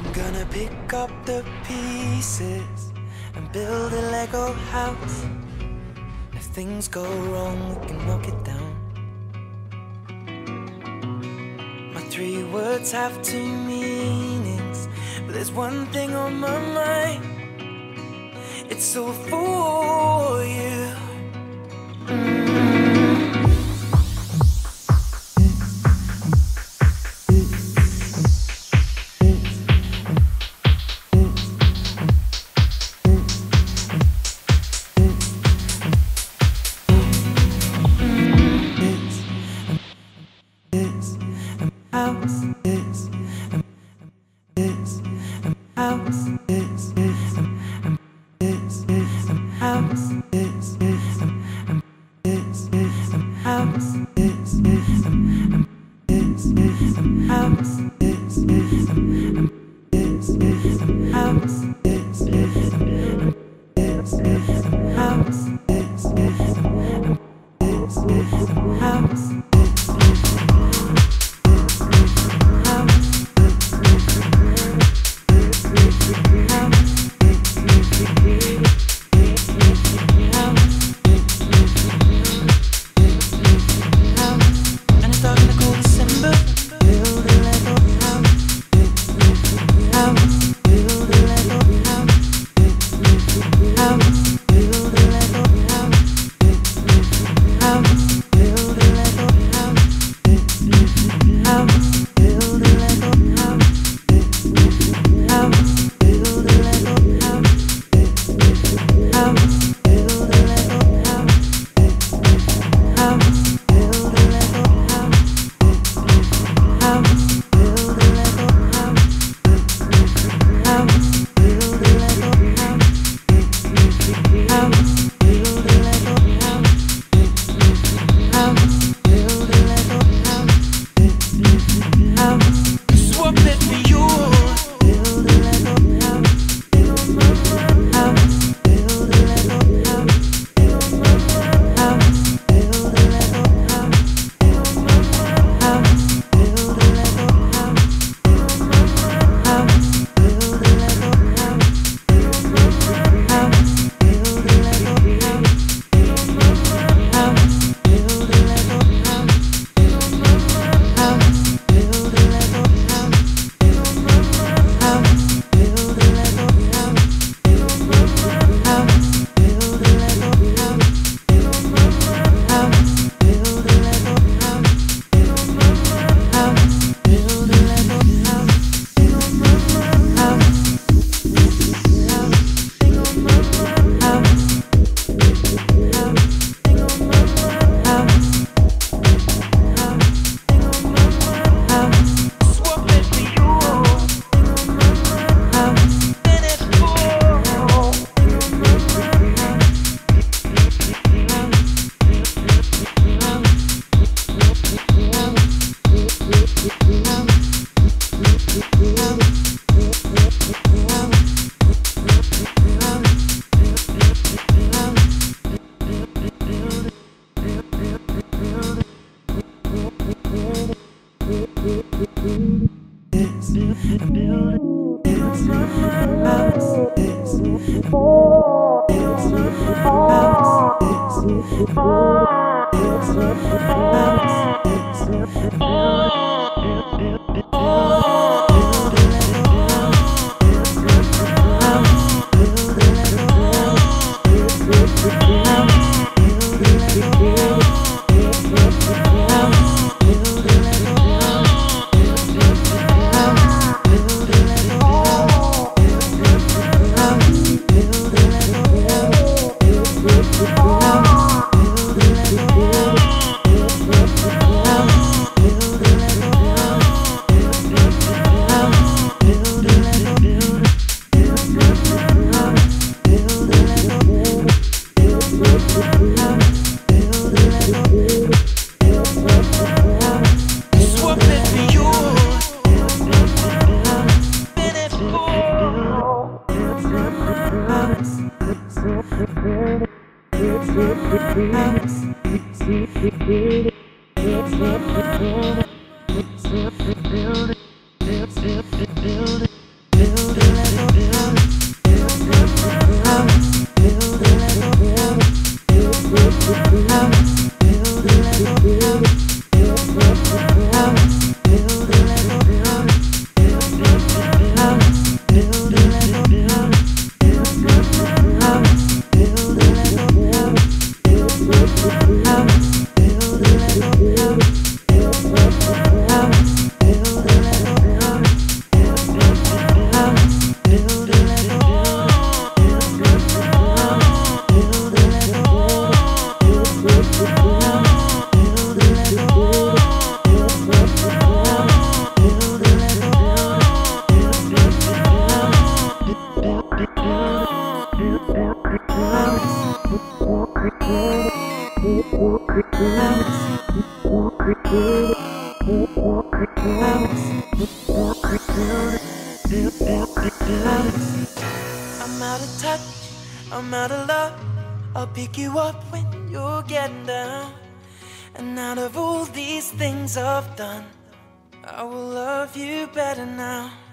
I'm gonna pick up the pieces and build a Lego house. If things go wrong, we can knock it down. My three words have two meanings, but there's one thing on my mind. It's all for you. Build it. I'm out of touch, I'm out of love. I'll pick you up when you're getting down. And out of all these things I've done, I will love you better now.